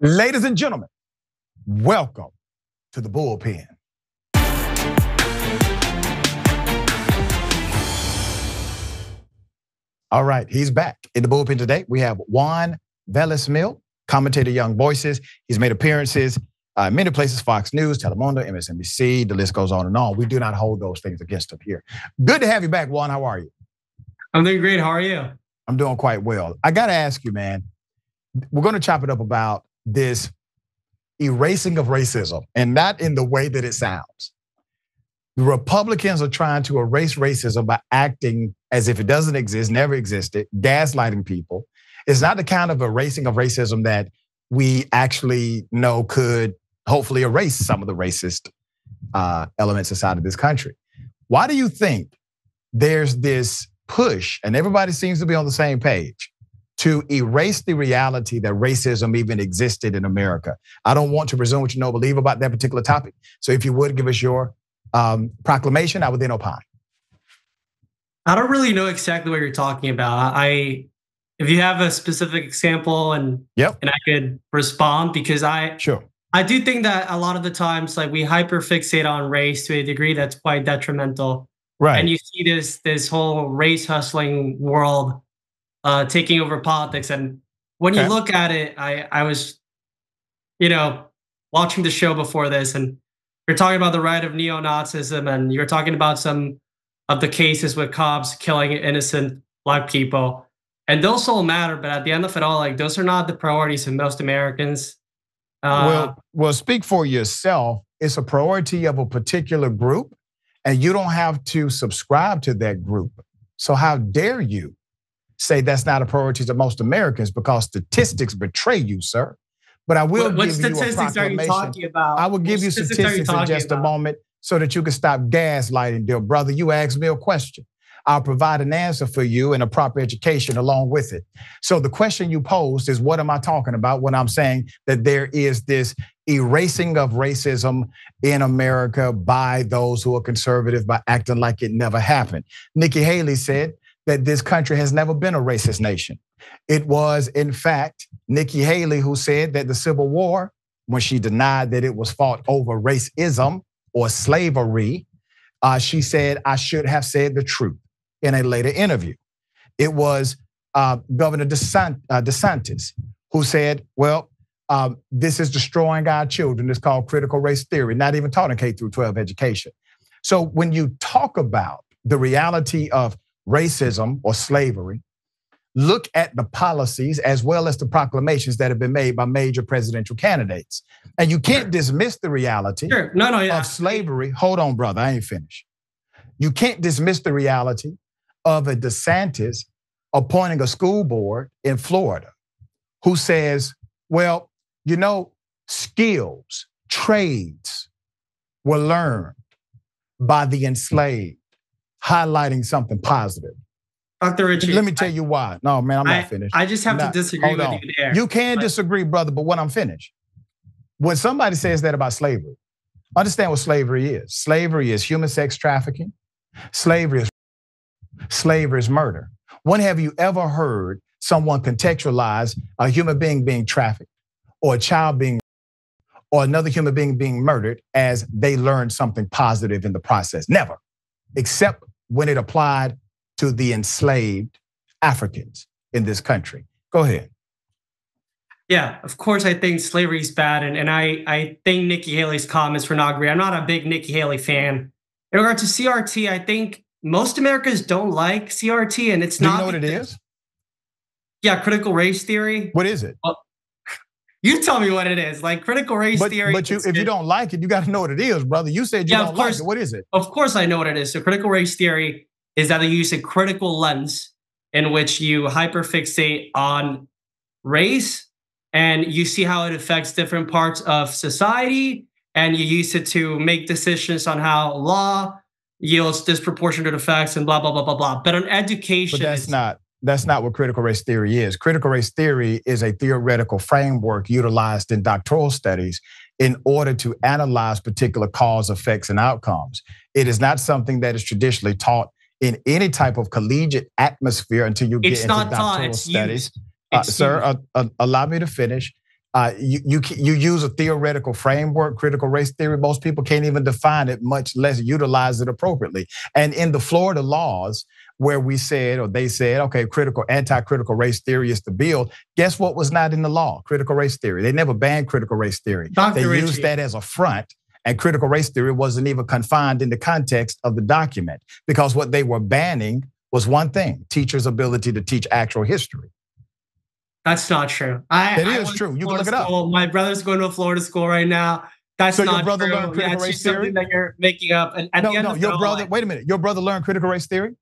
Ladies and gentlemen, welcome to the bullpen. All right, he's back in the bullpen today. We have Juan Villasmil, commentator, Young Voices. He's made appearances many places, Fox News, Telemundo, MSNBC, the list goes on and on. We do not hold those things against him here. Good to have you back, Juan. How are you? I'm doing great. How are you? I'm doing quite well. I got to ask you, man, we're going to chop it up about this erasing of racism, and not in the way that it sounds. The Republicans are trying to erase racism by acting as if it doesn't exist, never existed, gaslighting people. It's not the kind of erasing of racism that we actually know could hopefully erase some of the racist elements inside of this country. Why do you think there's this push, and everybody seems to be on the same page, to erase the reality that racism even existed in America? I don't want to presume what you know or believe about that particular topic. So if you would give us your proclamation, I would then opine. I don't really know exactly what you're talking about. If you have a specific example and I could respond, because I do think that a lot of the times, like, we hyperfixate on race to a degree that's quite detrimental. Right. And you see this whole race hustling world taking over politics. And when you look at it, I was, watching the show before this, and you're talking about the right of neo-Nazism, and you're talking about some of the cases with cops killing innocent Black people. And those all matter, but at the end of it all, like, those are not the priorities of most Americans. Well, speak for yourself. It's a priority of a particular group, and you don't have to subscribe to that group. So how dare you say that's not a priority to most Americans, because statistics betray you, sir. But I will give you a proclamation. Are you talking about? I will give you statistics in just a moment so that you can stop gaslighting, dear brother. You asked me a question. I'll provide an answer for you and a proper education along with it. So the question you posed is, what am I talking about when I'm saying that there is this erasing of racism in America by those who are conservative by acting like it never happened? Nikki Haley said that this country has never been a racist nation. It was, in fact, Nikki Haley who said that the Civil War, when she denied that it was fought over racism or slavery, she said, I should have said the truth. In a later interview, it was Governor DeSantis who said, well, this is destroying our children. It's called critical race theory, not even taught in K through 12 education. So when you talk about the reality of racism or slavery, look at the policies as well as the proclamations that have been made by major presidential candidates. And you can't dismiss the reality of slavery. Hold on, brother, I ain't finished. You can't dismiss the reality of a DeSantis appointing a school board in Florida who says, well, skills, trades were learned by the enslaved, highlighting something positive. Dr. Richey, let me tell you why. No, man, I'm not finished. I just have to disagree with you there. You can disagree, brother, but when I'm finished, when somebody says that about slavery, understand what slavery is. Slavery is human sex trafficking. Slavery is murder. When have you ever heard someone contextualize a human being being trafficked, or a child being, or another human being being murdered as they learned something positive in the process? Never, except when it applied to the enslaved Africans in this country. Go ahead. Yeah, of course, I think slavery is bad. And I think Nikki Haley's comments were not great. I'm not a big Nikki Haley fan. In regard to CRT, I think most Americans don't like CRT, and it's not. Do you know what it is? Yeah, critical race theory. What is it? Well, you tell me what it is. Like, critical race theory. But if you don't like it, you got to know what it is, brother. You said you don't like it. What is it? Of course I know what it is. So critical race theory is that they use a critical lens in which you hyperfixate on race, and you see how it affects different parts of society, and you use it to make decisions on how law yields disproportionate effects and blah, blah, blah, blah, blah. But on education— But that's not what critical race theory is. Critical race theory is a theoretical framework utilized in doctoral studies in order to analyze particular cause, effects, and outcomes. It is not something that is traditionally taught in any type of collegiate atmosphere until you get into doctoral studies. Sir, allow me to finish. You use a theoretical framework, critical race theory. Most people can't even define it, much less utilize it appropriately. And in the Florida laws, where we said, or they said, okay, anti-critical race theory is the bill. Guess what was not in the law? Critical race theory. They never banned critical race theory. They used that as a front. And critical race theory wasn't even confined in the context of the document, because what they were banning was one thing: teachers' ability to teach actual history. That's not true. It is true. You can look it up. My brother's going to a Florida school right now. That's not true. That's just something that you're making up. And at the end of your brother. Wait a minute. Your brother learned critical race theory?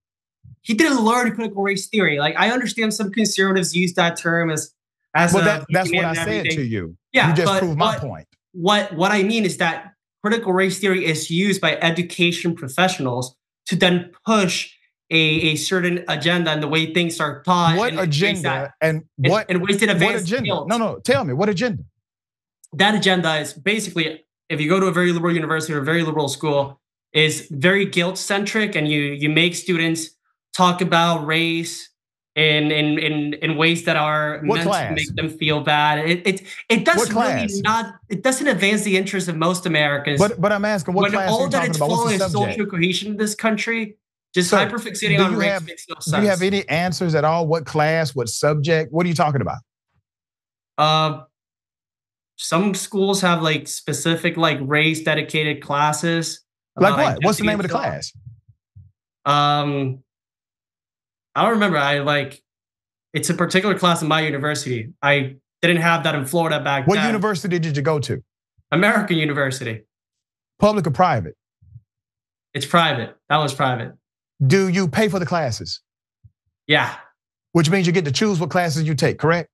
He didn't learn critical race theory. Like, I understand some conservatives use that term as. Well, that's what I said to you. Yeah, you just proved my point. What I mean is that critical race theory is used by education professionals to then push a certain agenda and the way things are taught. What agenda and what? And wasted advanced fields. No, tell me, what agenda? That agenda is basically, if you go to a very liberal university or a very liberal school, is very guilt-centric, and you make students talk about race in ways that are meant to make them feel bad. It does really not. It doesn't advance the interests of most Americans. But I'm asking, what class are you talking about? What's the subject? When all that is falling is social cohesion in this country. Just hyperfixating on race makes no sense. Do you have any answers at all? What class? What subject? What are you talking about? Some schools have like specific like race dedicated classes. Like what? What's the name of the class? I don't remember. It's a particular class in my university. I didn't have that in Florida back then. What university did you go to? American University. Public or private? It's private. That was private. Do you pay for the classes? Yeah. Which means you get to choose what classes you take, correct?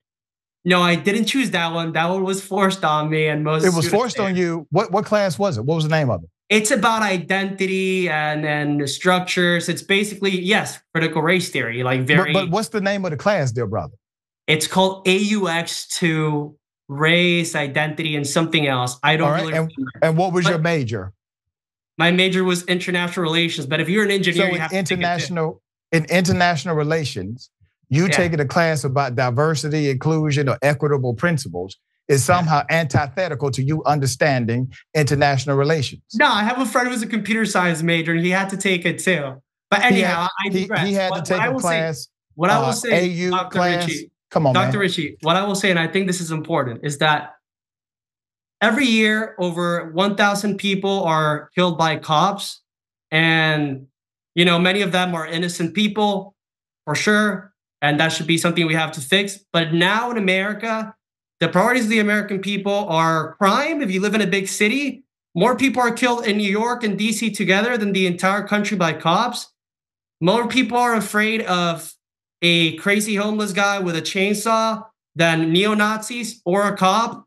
No, I didn't choose that one. That one was forced on me, and most. It was forced on you. What class was it? What was the name of it? It's about identity and structures. It's basically, yes, critical race theory. Like very. But what's the name of the class, dear brother? It's called AUX to Race, Identity, and something else. I don't really remember. And what was your major? My major was international relations, but if you're an engineer, you have to in international relations, you taking a class about diversity, inclusion, or equitable principles is somehow antithetical to you understanding international relations. No, I have a friend who's a computer science major, and he had to take it too. But anyhow, he had to take a class. What I will say, Dr. Richey, come on, Dr. Richey, what I will say, and I think this is important, is that every year, over 1,000 people are killed by cops, and many of them are innocent people, for sure, and that should be something we have to fix. But now in America, the priorities of the American people are crime. If you live in a big city, more people are killed in New York and DC together than the entire country by cops. More people are afraid of a crazy homeless guy with a chainsaw than neo-Nazis or a cop.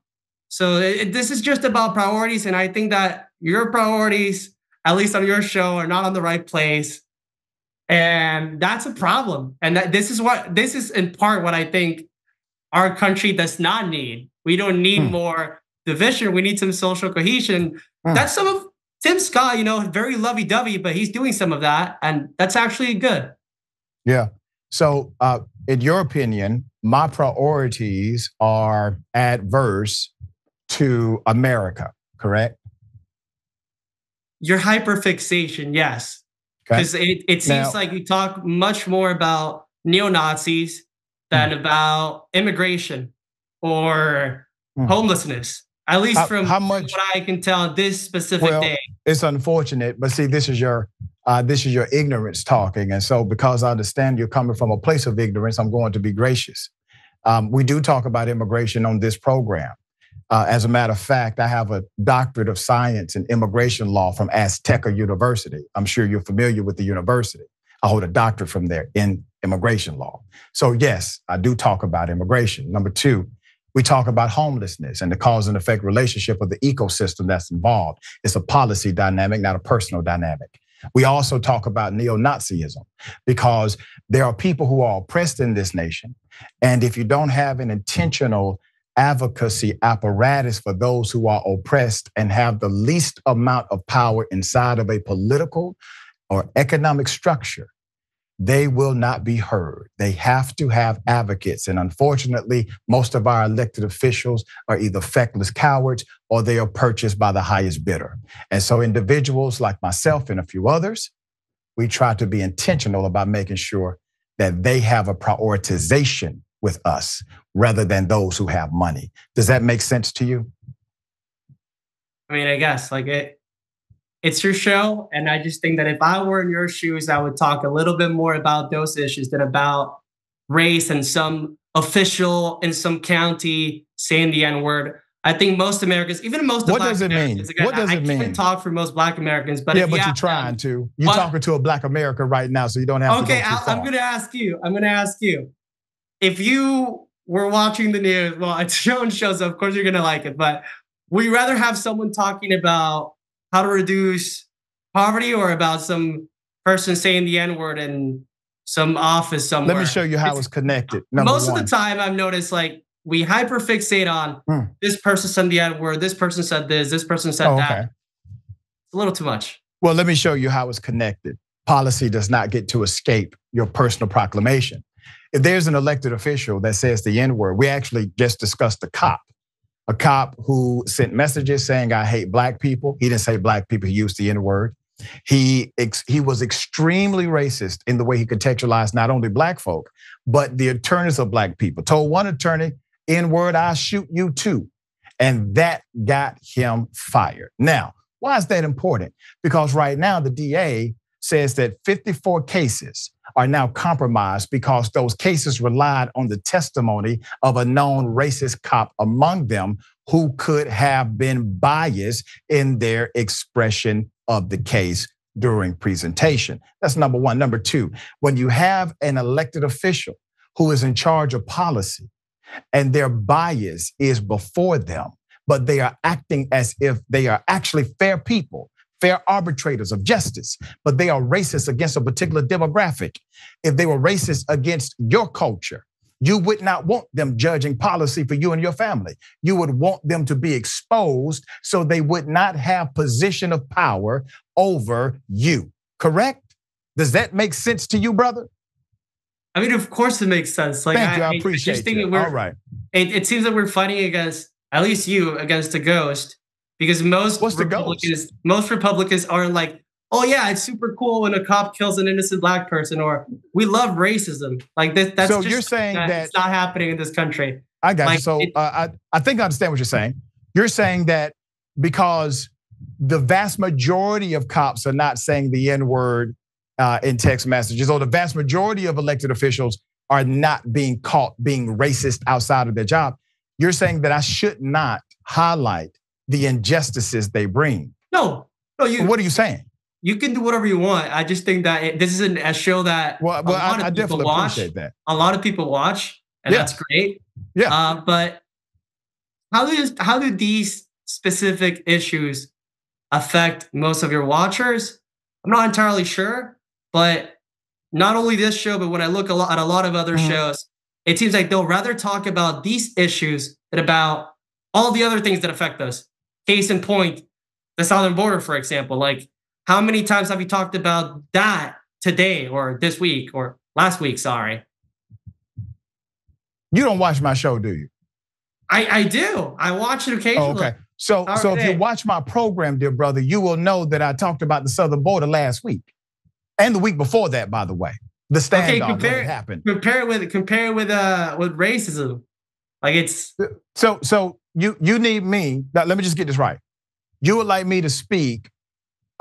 So this is just about priorities, and I think that your priorities, at least on your show, are not on the right place, and that's a problem. And this is in part what I think our country does not need. We don't need more division. We need some social cohesion. That's some of Tim Scott, very lovey-dovey, but he's doing some of that, and that's actually good. Yeah. So, in your opinion, my priorities are adverse to America, correct? Your hyperfixation, yes. Because it seems like you talk much more about neo-Nazis than about immigration or homelessness. At least from what I can tell this specific day. It's unfortunate, but see, this is your ignorance talking. And so because I understand you're coming from a place of ignorance, I'm going to be gracious. We do talk about immigration on this program. As a matter of fact, I have a doctorate of science in immigration law from Azteca University. I'm sure you're familiar with the university. I hold a doctorate from there in immigration law. So yes, I do talk about immigration. Number two, we talk about homelessness and the cause and effect relationship of the ecosystem that's involved. It's a policy dynamic, not a personal dynamic. We also talk about neo-Nazism because there are people who are oppressed in this nation. And if you don't have an intentional advocacy apparatus for those who are oppressed and have the least amount of power inside of a political or economic structure, they will not be heard. They have to have advocates. And unfortunately, most of our elected officials are either feckless cowards or they are purchased by the highest bidder. And so individuals like myself and a few others, we try to be intentional about making sure that they have a prioritization with us rather than those who have money. Does that make sense to you? I mean, I guess like it's your show. And I just think that if I were in your shoes, I would talk a little bit more about those issues than about race and some official in some county saying the N-word. I think most Americans, even most of Black Americans, I can't talk for most Black Americans, but yeah, but you're trying to. You're talking to a Black American right now, so you don't have to. Okay, I'm going to ask you. If you were watching the news, well, it's showing shows, so of course you're going to like it, but would you rather have someone talking about how to reduce poverty or about some person saying the N-word in some office somewhere? Let me show you how it's connected. Most of the time I've noticed like we hyperfixate on this person said the N-word, this person said this person said that. It's a little too much. Well, let me show you how it's connected. Policy does not get to escape your personal proclamation. If there's an elected official that says the N-word, we actually just discussed the cop. A cop who sent messages saying, I hate Black people. He didn't say Black people, he used the N-word. He was extremely racist in the way he contextualized not only Black folk, but the attorneys of Black people. Told one attorney, N-word, I'll shoot you too. And that got him fired. Now, why is that important? Because right now the DA says that 54 cases are now compromised because those cases relied on the testimony of a known racist cop among them who could have been biased in their expression of the case during presentation. That's number one. Number two, when you have an elected official who is in charge of policy and their bias is before them, but they are acting as if they are actually fair people, fair arbitrators of justice, but they are racist against a particular demographic. If they were racist against your culture, you would not want them judging policy for you and your family. You would want them to be exposed so they would not have position of power over you, correct? Does that make sense to you, brother? I mean, of course it makes sense. Like, thank you, I appreciate I just think you. All right. It seems that we're fighting against, at least you, against a ghost. Because most Republicans are like, oh yeah, it's super cool when a cop kills an innocent Black person, or we love racism. Like that's so just you're saying that it's not happening in this country. I got like, you. So I think I understand what you're saying. You're saying that because the vast majority of cops are not saying the N-word in text messages, or the vast majority of elected officials are not being caught being racist outside of their job. You're saying that I should not highlight the injustices they bring. No. What are you saying? You can do whatever you want. I just think that this is a show that a lot of people watch. A lot of people watch, and that's great. Yeah. But how do these specific issues affect most of your watchers? I'm not entirely sure, but not only this show, but when I look at a lot of other shows, it seems like they'll rather talk about these issues than about all the other things that affect us. Case in point, the southern border, for example. Like, how many times have you talked about that today or this week or last week? Sorry. You don't watch my show, do you? I do. I watch it occasionally. Oh, okay. So if you watch my program, dear brother, you will know that I talked about the southern border last week and the week before that, by the way. The standoff that happened. Compare it with racism. Like it's so. You need me, now let me just get this right. You would like me to speak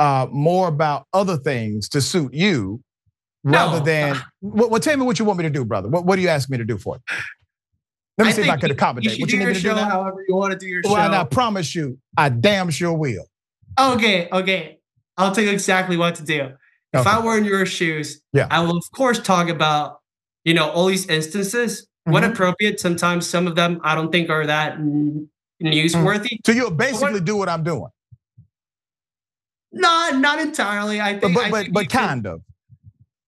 more about other things to suit you rather than, well, tell me what you want me to do, brother. What do you ask me to do for you? Let me see if I can accommodate. What you need me to do now? However you want to do your show. And I promise you, I damn sure will. Okay. I'll tell you exactly what to do. If I were in your shoes, I will of course talk about, all these instances. When appropriate, sometimes some of them I don't think are that newsworthy. So you'll basically do what I'm doing? Not entirely. I think, but kind of.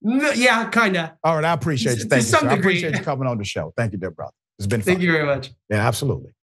Yeah, kind of. All right, I appreciate you. Thank you. I appreciate you coming on the show. Thank you, dear brother. It's been fun. Thank you very much. Yeah, absolutely.